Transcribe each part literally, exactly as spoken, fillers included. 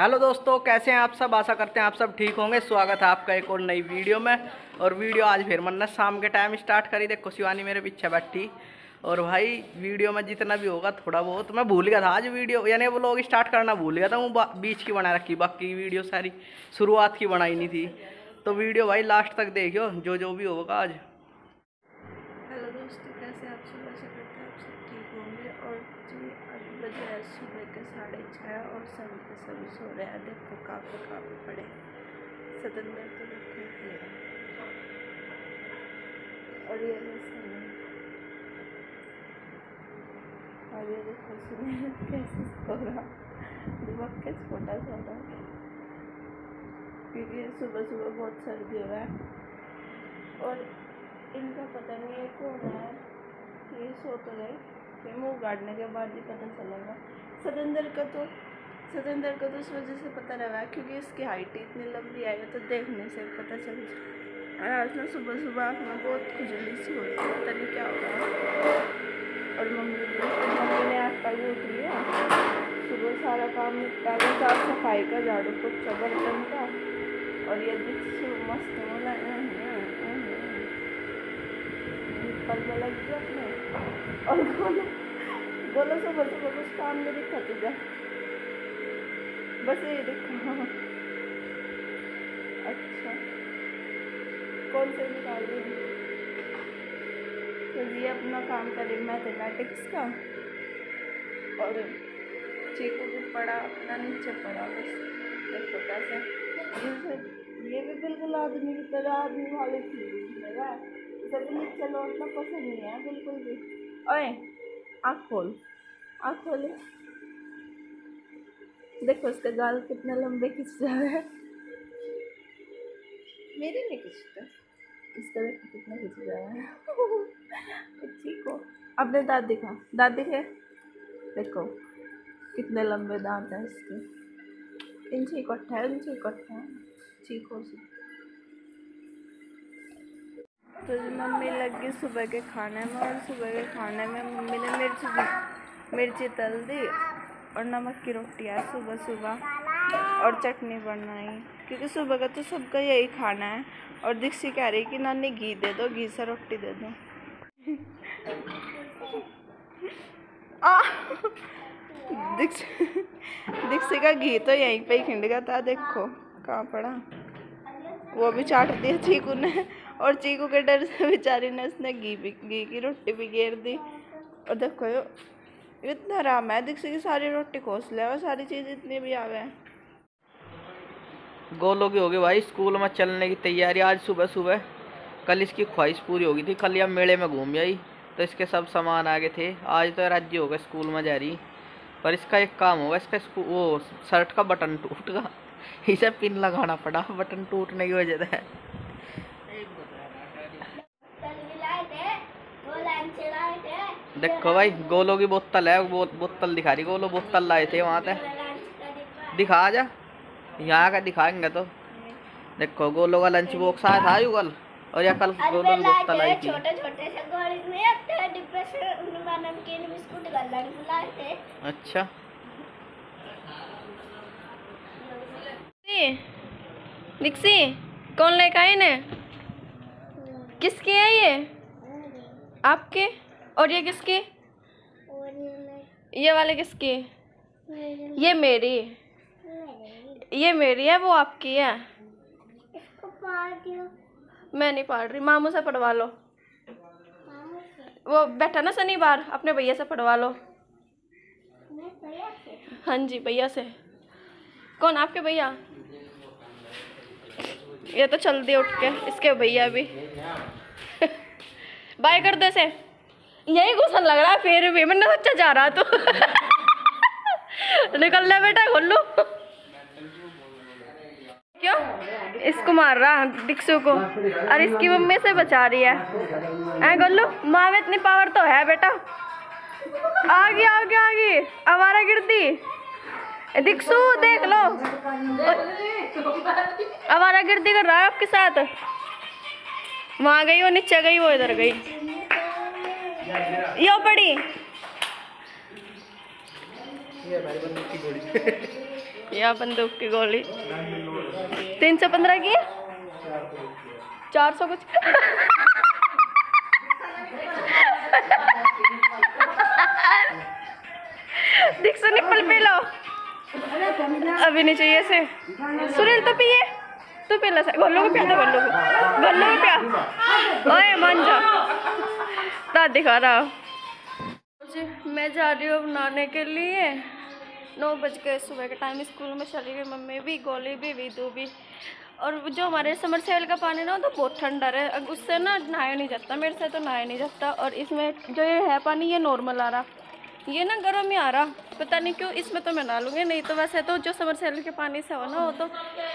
Hello दोस्तों, कैसे हैं आप सब। आशा करते हैं आप सब ठीक होंगे। स्वागत है आपका एक और नई वीडियो में। और वीडियो आज फिर मन ने शाम के टाइम स्टार्ट करी। देखो शिवानी मेरे पीछे बैठी। और भाई वीडियो में जितना भी होगा थोड़ा बहुत मैं भूल गया था आज वीडियो, यानी वो लोग स्टार्ट करना भूल गया था। वो बीच की बना रखी, बाकी वीडियो सारी शुरुआत की बनाई नहीं थी। तो वीडियो भाई लास्ट तक देखियो, जो जो भी होगा आज। हेलो दोस्तों, कैसे आप सब। आशा करते हैं आप सब ठीक होंगे। और जी अभी बजे है सुबह के साढ़े छः और सभी के सभी सो रहे हैं। देखो काफ़ी काफ़ी पड़े सदन में तो और ये और ये देखो सुनिए कैसे सो रहा, दिमाग के छोटा सो रहा क्योंकि सुबह सुबह बहुत सर्दी हो रहा है। और इनका पता नहीं है कौन है, ये सो तो नहीं, फिर मुँह गाड़ने के बाद ही पता चलेगा। सतेंद्र का तो सतेंद्र का तो इस वजह से पता लगा क्योंकि इसकी हाइट इतनी लंबी आई है तो देखने से पता चल जाए। और आज ना सुबह सुबह आँख बहुत खुजली सी हो रही है, पता नहीं क्या हो रहा है। और मम्मी मम्मी ने आठ बजे उठ लिया, सुबह सारा काम निपटा के साफ सफाई का, झाड़ू पोछा, बर्तन का। और ये दिख मस्त हो रहा है, पर में लग गया अपने। और बोलो बोलो सुबह सुबह कुछ काम नहीं दिखा तुझे, बस ये दिखा। अच्छा कौन से निकाल रही तो ये अपना काम करी मैथमेटिक्स का। और चीकू भी पड़ा अपना नीचे पड़ा, बस देखो कैसे ये भी बिल्कुल आदमी की तरह आदमी वाली चीज लगा। जब नीचे लौटना पसंद नहीं है बिल्कुल भी। ओए आँख खोल, आँख खोले। देखो उसके गाल कितने लंबे खिंच रहे हैं, मेरे नहीं खिंचता, इसका देखो कितना खिंच रहा है। ठीक हो, अपने दाँत दिखा, दाँत दिखे, देखो कितने लंबे दाँत हैं इसके। इंची इकट्ठा है, इंची इकट्ठा है। ठीक हो। तो मम्मी लग गई सुबह के खाने में। और सुबह के खाने में मम्मी ने मिर्च मिर्ची तल दी और नमक की रोटी है सुबह सुबह। और चटनी बनाई क्योंकि सुबह का तो सबका यही खाना है। और दीक्षी कह रही कि नानी घी दे दो, घी से रोटी दे दो। दीक्षी दीक्षी का घी तो यहीं पे ही खिंड गया था, देखो कहाँ पड़ा। वो भी चाट दिया चीकू ने, और चीकू के डर से बेचारी ने उसने घी भी घी की रोटी भी घेर दी। और देखो यो इतना आराम है, दीक्षी की सारी रोटी खोस ले और सारी चीज़ इतनी भी आ गए। गोलों की होगी भाई स्कूल में चलने की तैयारी आज सुबह सुबह। कल इसकी ख्वाहिश पूरी हो गई थी, कल यह मेले में घूम आई तो इसके सब सामान आ गए थे। आज तो राज्य होगा स्कूल में जा रही, पर इसका एक काम होगा, इसका वो शर्ट का बटन टूट गया, इसे पिन लगाना पड़ा, बटन टूटने की वजह से। देखो भाई गोलो की बोतल है, वो बोतल दिखा रही, गोलो बोतल लाए थे वहाँ से, दिखा जा यहाँ का दिखाएंगे तो। देखो गोलो का लंच बॉक्स आया था युगल, और यह कल गोलो की बोतल आई थी। अच्छा दीक्षी कौन लेके आए ने, किसके है ये, आपके। और ये किसके, ये वाले किसके, ये मेरी, ये मेरी है, वो आपकी है। इसको पाड़ दियो। मैं नहीं पाड़ रही, मामू से पढ़वा लो, वो बैठा ना शनिवार, अपने भैया से पढ़वा लो। हाँ जी भैया से, कौन आपके भैया, ये तो चल दिए उठ के, इसके भैया भी। बाय कर दे से, यही गुस्सा लग रहा है फिर भी, मैंने सोचा जा रहा तू। निकल ले बेटा, खोल लो। क्यों इसको मार रहा दीक्षू को, और इसकी मम्मी से बचा रही है। ऐ गोलू माँ में इतनी पावर तो है बेटा। आ गई आ गई आ गई आवारा गिरती दीक्षू, देख लो आवारा गिरती कर रहा है आपके साथ। वहाँ गई वो, नीचे गई वो, इधर गई यो पड़ी। या बंदूक की गोली तीन सौ पंद्रह की चार सौ कुछ दिखो निप्पल पी लो अभी नहीं चाहिए से सुनील तो पिए तू तो पीला गोलू को पिया दो गोलू को गोलू को पिया ओए मन जा ता दिखा रहा हूँ। मैं जा रही हूँ बनाने के लिए। नौ बज गए सुबह के टाइम। स्कूल में चली गई मम्मी भी, गोली भी, वीदू भी। और जो हमारे समरसेल का पानी ना तो बहुत ठंडा है, उससे ना नहाया नहीं जाता, मेरे से तो नहाया नहीं जाता। और इसमें जो ये है पानी ये नॉर्मल आ रहा, ये ना गर्म ही आ रहा, पता नहीं क्यों। इसमें तो मैं नहा लूँगी, नहीं तो वैसे तो जो समरसेल के पानी से हो ना वो तो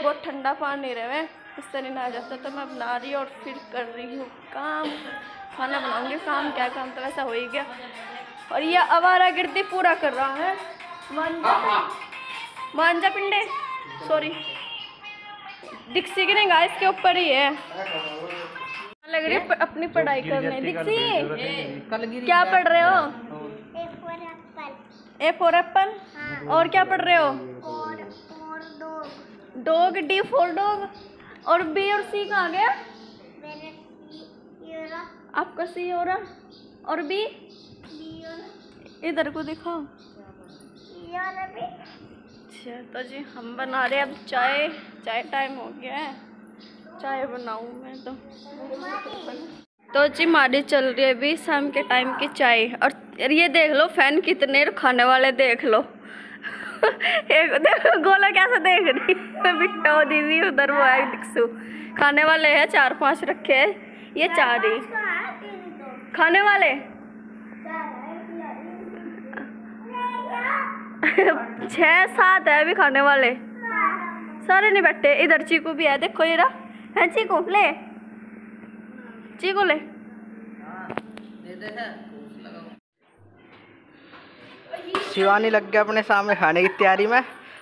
बहुत ठंडा पानी रहे हुए, इससे नहीं नहाया जाता। तो मैं बना रही हूँ और फिर कर रही हूँ काम, खाना बनाऊँगी। काम क्या काम तो वैसा हो ही गया। और ये आवारा गिरती पूरा कर रहा है मांझा पिंडे, सॉरी डिक्सी की नहीं गाइस, इसके ऊपर ही है। लग रही है अपनी पढ़ाई करने। डिक्सी क्या पढ़ रहे हो? A for apple. A for apple और क्या पढ़ रहे हो? डॉग। D for dog. और बी और सी कहाँ गया? आपका सी हो रहा। और बी इधर को दिखाओ। अच्छा तो जी हम बना रहे हैं अब चाय। चाय टाइम हो गया है, चाय बनाऊँ मैं तो। तो जी हमारी चल रही है अभी शाम के टाइम की चाय। और ये देख लो फैन कितने खाने वाले, देख लो एक देखो गोला कैसे देख रही बिट्टो दीदी उधर वो है दिक्सू। खाने वाले हैं चार पांच रखे हैं, ये चार ही खाने वाले छः सात है अभी खाने वाले, सारे नहीं बैठे। इधर चीकू भी है, देखो ये रहा है चीकू, ले चीकू ले। शिवानी लग गया अपने सामने खाने की तैयारी में।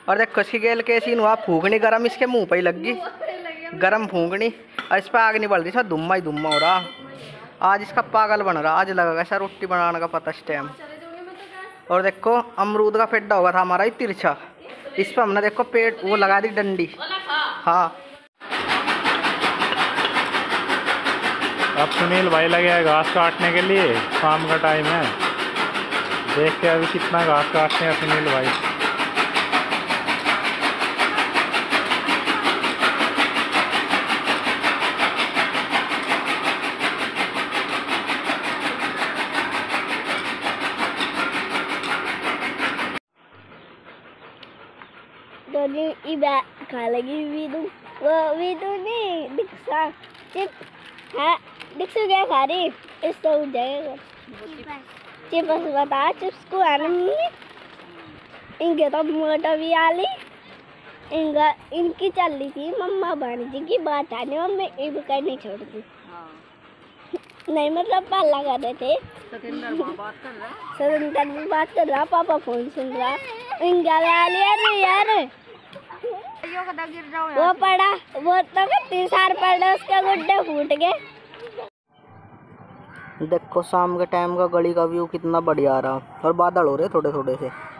और देखो इसकी गेल के सीन हुआ फूंकनी, गरम इसके मुंह पे ही लग गई गरम फूंकनी। और इस पर आग नहीं बढ़ रही, इसमें धुम्मा ही धुम्मा हो रहा। आज इसका पागल बन रहा, आज लगेगा ऐसा रोटी बनाने का पता इस टाइम। और देखो अमरूद का पेड़ा हुआ था हमारा ही तिरछा, इस पर हमने देखो पेड़ वो लगा दी डंडी। हाँ अब सुनील भाई लगे है घास काटने के लिए, शाम का टाइम है। देख के अभी कितना घास काटते हैं सुनील भाई। तो नहीं खा लगी वीदू, वो वीदू नहीं दिक्सा चिप है। दिक्सू क्या खा रही? इस तो हो जाएगा चिप्स, बता चिप्स को आने इनके तो मोटा भी आली। इनका इनकी चल रही थी मम्मा भाणजी की बात आने, मम्मी इनका नहीं छोड़ दी। नहीं मतलब पाला कर रहे थे, सतेंद्र भी बात कर रहा, पापा फोन सुन रहा। इनका वाले यार वो पड़ा, वो तो तीसार पड़ा, उसका गुड्डे फूट गए। देखो शाम के टाइम का गली का व्यू कितना बढ़िया आ रहा। और बादल हो रहे थोड़े थोड़े से।